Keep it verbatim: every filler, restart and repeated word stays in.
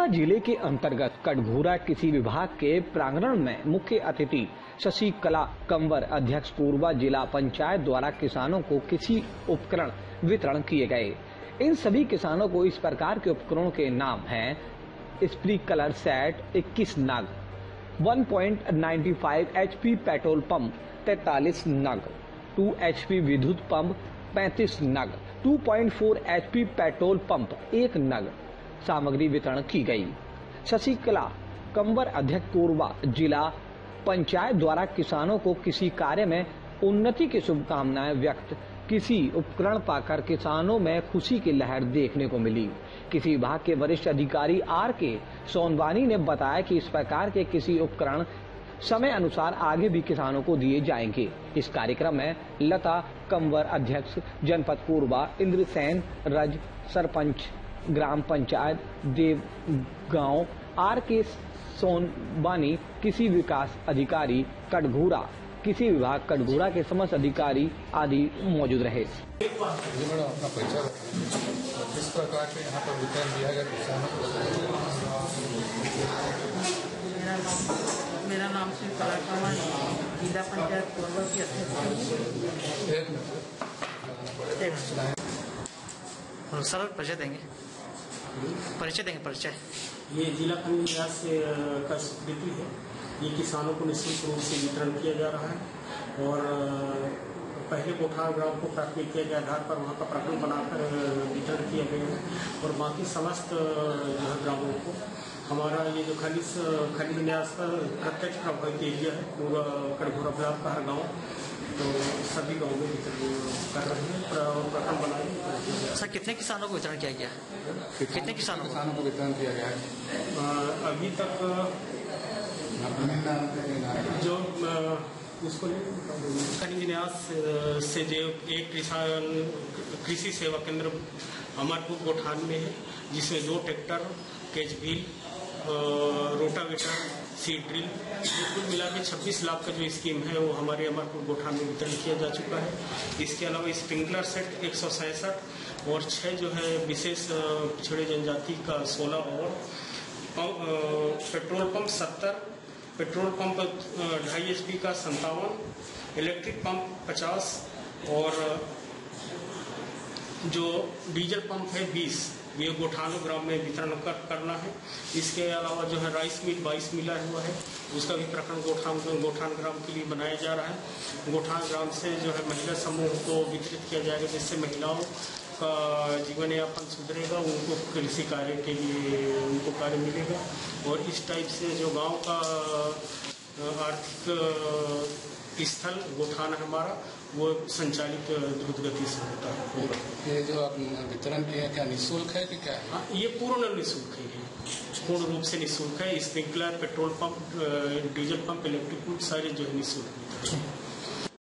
कोरबा जिले के अंतर्गत कटघोरा कृषि विभाग के प्रांगण में मुख्य अतिथि शशिकला कंवर अध्यक्ष कोरबा जिला पंचायत द्वारा किसानों को कृषि उपकरण वितरण किए गए। इन सभी किसानों को इस प्रकार के उपकरणों के नाम हैं स्प्रिंकलर सेट इक्कीस नग, one point nine five HP petrol pump तैंतालीस नग, टू एचपी विद्युत पंप पैंतीस नग, two point four HP petrol pump एक नग सामग्री वितरण की गई। शशिकला कंवर अध्यक्ष कोरबा जिला पंचायत द्वारा किसानों को किसी कार्य में उन्नति की शुभकामनाएं व्यक्त। किसी उपकरण पाकर किसानों में खुशी की लहर देखने को मिली। कृषि विभाग के वरिष्ठ अधिकारी आर के सोनवानी ने बताया कि इस प्रकार के कृषि उपकरण समय अनुसार आगे भी किसानों को दिए जाएंगे। इस कार्यक्रम में लता कंबर अध्यक्ष जनपद कोरबा, इंद्र सेन राज सरपंच ग्राम पंचायत देव गांव, आर के सोनवानी कृषि विकास अधिकारी कटघोरा, कृषि विभाग कटघोरा के समस्त अधिकारी आदि मौजूद रहे। मेरा नाम शशिकला कंवर, जिला पंचायत कोरबा की अध्यक्ष। हम सर परिचय देंगे परिचय देंगे परिचय ये जिला पंचायत से का स्वीकृति है। ये किसानों को निश्चित रूप से वितरण किया जा रहा है और पहले गोठान ग्राम को प्राथमिकता के आधार पर वहाँ का प्रकरण बनाकर वितरण किया गया है और बाकी समस्त ग्रामों को हमारा ये जो खनिज खनिज न्यास का प्रत्यक्ष प्रभावित एरिया है पूरा कटघोरा ब्लॉक का हर गाँव, तो सभी गाँव में वितरण कर रहे हैं और प्रकरण बनाए। सर कितने किसानों को वितरण किया गया है? कितने किसानों किसानों को वितरण किया गया है अभी तक? जो उसको खनिज न्यास से जो एक किसान कृषि सेवा केंद्र अमरपुर गोठान में है, जिसमें दो tractor, cage wheel, rotavator, seed drill, कुल मिला के छब्बीस लाख का जो स्कीम है वो हमारे अमरपुर गोठान में वितरण किया जा चुका है। इसके अलावा स्प्रिंकलर सेट एक सौ सैंसठ और छः जो है विशेष पिछड़े जनजाति का सोलह और पेट्रोल पंप सत्तर, पेट्रोल पंप ढाई एचपी का संतावन, इलेक्ट्रिक पंप पचास और जो डीजल पंप है बीस, ये गोठानों ग्राम में वितरण कर, करना है। इसके अलावा जो है राइस मिल बाईस मिला हुआ है, उसका भी प्रकरण गोठान गोठान ग्राम के लिए बनाया जा रहा है। गोठान ग्राम से जो है महिला समूह को वितरित किया जाएगा, जिससे महिलाओं का जीवन यापन सुधरेगा, उनको कृषि कार्य के लिए उनको कार्य मिलेगा और इस टाइप से जो गांव का आर्थिक स्थल गोठान हमारा वो संचालित द्रुत गति से होता है। ये जो आप वितरण किया क्या निःशुल्क है कि क्या? हाँ, ये पूर्ण निःशुल्क है, पूर्ण रूप से निःशुल्क है। Sprinkler, petrol pump, diesel pump, electric pump सारे जो है निःशुल्क है।